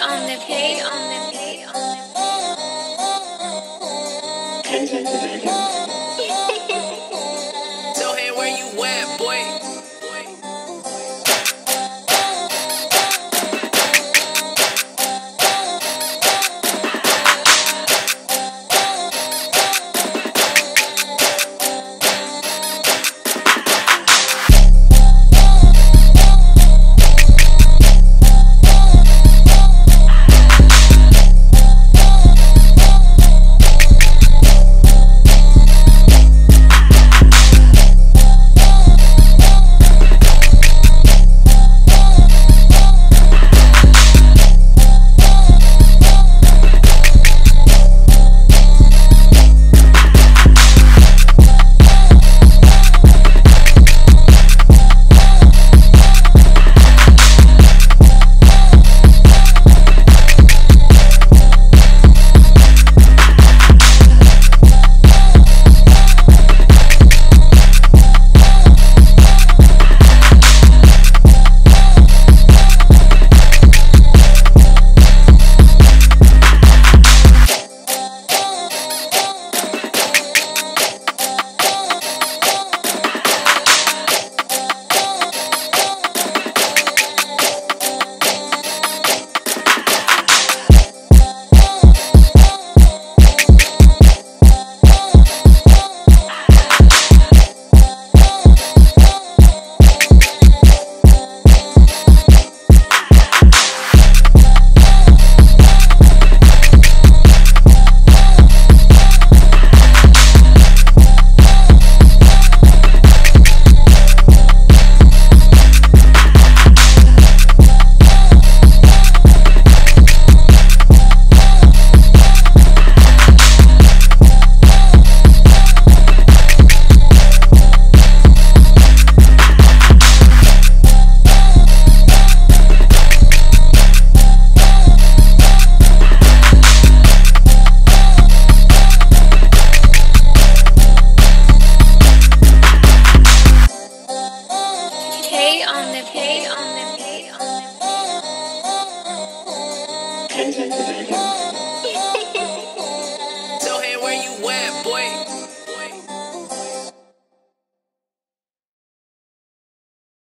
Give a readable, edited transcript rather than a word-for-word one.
So hey, where you at, boy?